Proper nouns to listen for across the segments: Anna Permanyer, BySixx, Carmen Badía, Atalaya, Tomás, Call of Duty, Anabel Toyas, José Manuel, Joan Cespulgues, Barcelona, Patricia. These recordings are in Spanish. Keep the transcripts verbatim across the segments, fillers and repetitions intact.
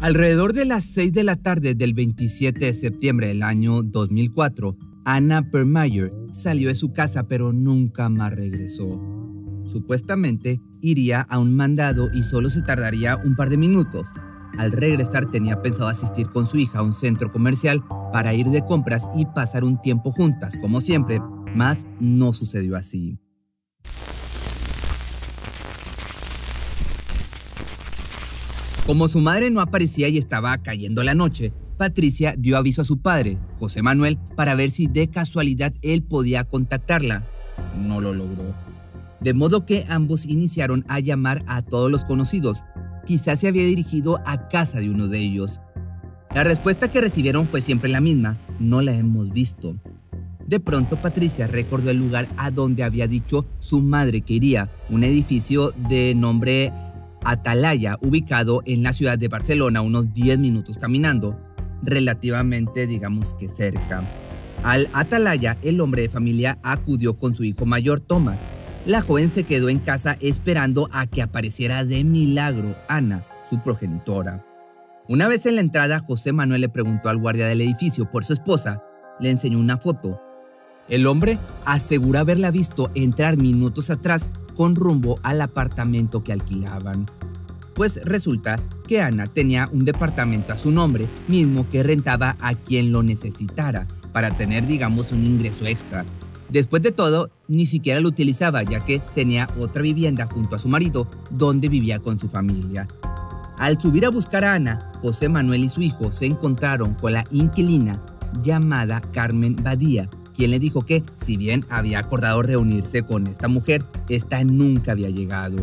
Alrededor de las seis de la tarde del veintisiete de septiembre del año dos mil cuatro, Anna Permanyer salió de su casa pero nunca más regresó. Supuestamente iría a un mandado y solo se tardaría un par de minutos. Al regresar tenía pensado asistir con su hija a un centro comercial para ir de compras y pasar un tiempo juntas, como siempre, mas no sucedió así. Como su madre no aparecía y estaba cayendo la noche, Patricia dio aviso a su padre, José Manuel, para ver si de casualidad él podía contactarla. No lo logró. De modo que ambos iniciaron a llamar a todos los conocidos. Quizás se había dirigido a casa de uno de ellos. La respuesta que recibieron fue siempre la misma: no la hemos visto. De pronto, Patricia recordó el lugar a donde había dicho su madre que iría, un edificio de nombre Atalaya, ubicado en la ciudad de Barcelona, unos diez minutos caminando, relativamente, digamos que cerca. Al Atalaya, el hombre de familia acudió con su hijo mayor, Tomás. La joven se quedó en casa esperando a que apareciera de milagro Anna, su progenitora. Una vez en la entrada, José Manuel le preguntó al guardia del edificio por su esposa. Le enseñó una foto. El hombre asegura haberla visto entrar minutos atrás con rumbo al apartamento que alquilaban. Pues resulta que Anna tenía un departamento a su nombre, mismo que rentaba a quien lo necesitara para tener, digamos, un ingreso extra. Después de todo, ni siquiera lo utilizaba, ya que tenía otra vivienda junto a su marido, donde vivía con su familia. Al subir a buscar a Anna, José Manuel y su hijo se encontraron con la inquilina llamada Carmen Badía, quien le dijo que, si bien había acordado reunirse con esta mujer, esta nunca había llegado.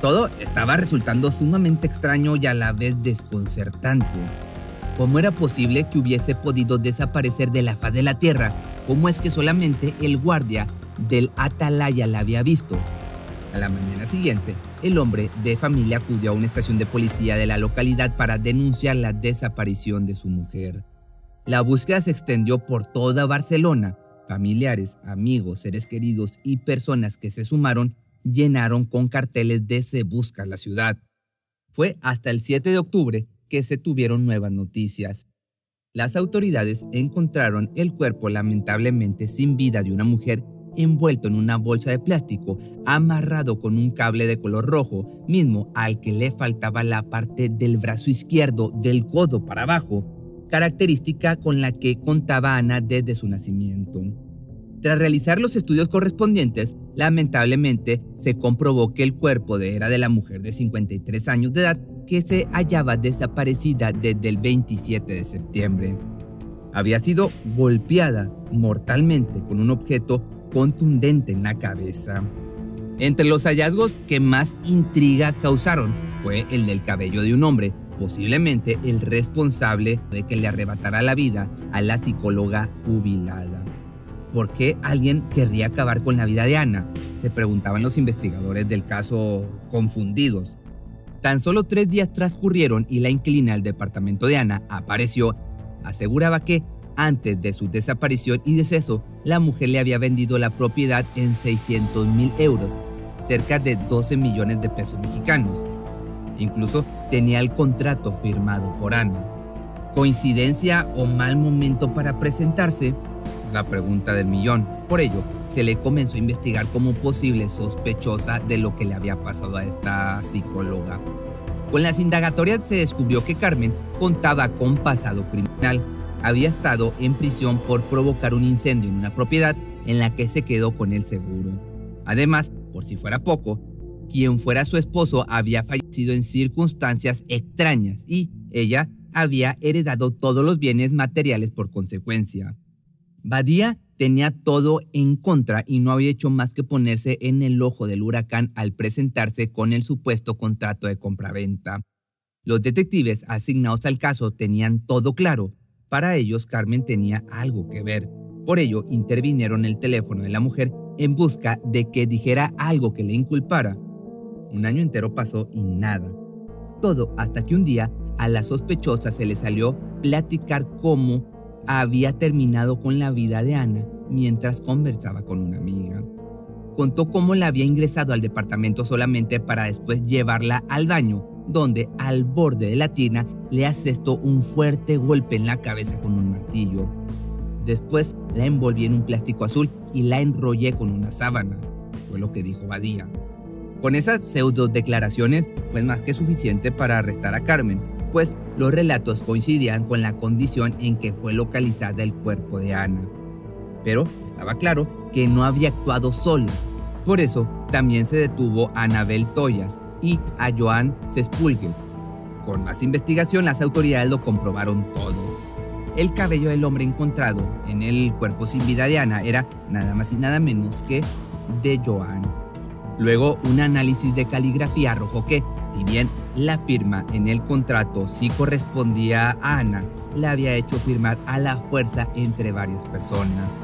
Todo estaba resultando sumamente extraño y a la vez desconcertante. ¿Cómo era posible que hubiese podido desaparecer de la faz de la tierra? ¿Cómo es que solamente el guardia del Atalaya la había visto? A la mañana siguiente, el hombre de familia acudió a una estación de policía de la localidad para denunciar la desaparición de su mujer. La búsqueda se extendió por toda Barcelona. Familiares, amigos, seres queridos y personas que se sumaron llenaron con carteles de "Se busca la ciudad". Fue hasta el siete de octubre que se tuvieron nuevas noticias. Las autoridades encontraron el cuerpo lamentablemente sin vida de una mujer envuelto en una bolsa de plástico, amarrado con un cable de color rojo, mismo al que le faltaba la parte del brazo izquierdo del codo para abajo, característica con la que contaba Anna desde su nacimiento. Tras realizar los estudios correspondientes, lamentablemente se comprobó que el cuerpo era de la mujer de cincuenta y tres años de edad que se hallaba desaparecida desde el veintisiete de septiembre. Había sido golpeada mortalmente con un objeto contundente en la cabeza. Entre los hallazgos que más intriga causaron fue el del cabello de un hombre, posiblemente el responsable de que le arrebatara la vida a la psicóloga jubilada. ¿Por qué alguien querría acabar con la vida de Anna?, se preguntaban los investigadores del caso, confundidos. Tan solo tres días transcurrieron y la inquilina del departamento de Anna apareció. Aseguraba que, antes de su desaparición y deceso, la mujer le había vendido la propiedad en seiscientos mil euros, cerca de doce millones de pesos mexicanos. Incluso tenía el contrato firmado por Anna. ¿Coincidencia o mal momento para presentarse? La pregunta del millón. Por ello, se le comenzó a investigar como posible sospechosa de lo que le había pasado a esta psicóloga. Con las indagatorias se descubrió que Carmen contaba con pasado criminal. Había estado en prisión por provocar un incendio en una propiedad en la que se quedó con el seguro. Además, por si fuera poco, quien fuera su esposo había fallecido en circunstancias extrañas y ella había heredado todos los bienes materiales por consecuencia. Badía tenía todo en contra y no había hecho más que ponerse en el ojo del huracán al presentarse con el supuesto contrato de compraventa. Los detectives asignados al caso tenían todo claro. Para ellos, Carmen tenía algo que ver. Por ello, intervinieron el teléfono de la mujer en busca de que dijera algo que le inculpara. Un año entero pasó y nada. Todo hasta que un día a la sospechosa se le salió platicar cómo había terminado con la vida de Anna mientras conversaba con una amiga. Contó cómo la había ingresado al departamento solamente para después llevarla al baño, donde al borde de la tina le asestó un fuerte golpe en la cabeza con un martillo. Después la envolví en un plástico azul y la enrollé con una sábana, fue lo que dijo Badía. Con esas pseudo declaraciones fue más que suficiente para arrestar a Carmen, pues los relatos coincidían con la condición en que fue localizada el cuerpo de Anna. Pero estaba claro que no había actuado sola. Por eso también se detuvo a Anabel Toyas y a Joan Cespulgues. Con más investigación, las autoridades lo comprobaron todo. El cabello del hombre encontrado en el cuerpo sin vida de Anna era nada más y nada menos que de Joan. Luego, un análisis de caligrafía arrojó que, si bien la firma en el contrato sí correspondía a Anna, la había hecho firmar a la fuerza entre varias personas.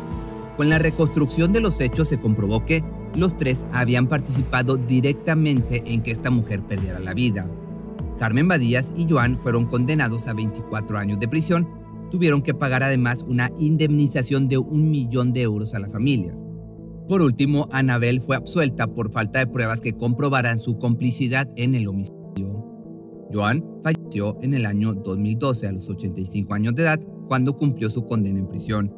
Con la reconstrucción de los hechos se comprobó que los tres habían participado directamente en que esta mujer perdiera la vida. Carmen Badías y Joan fueron condenados a veinticuatro años de prisión. Tuvieron que pagar además una indemnización de un millón de euros a la familia. Por último, Anabel fue absuelta por falta de pruebas que comprobaran su complicidad en el homicidio. Joan falleció en el año dos mil doce a los ochenta y cinco años de edad cuando cumplió su condena en prisión.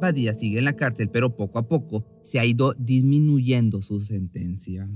Badía sigue en la cárcel, pero poco a poco se ha ido disminuyendo su sentencia.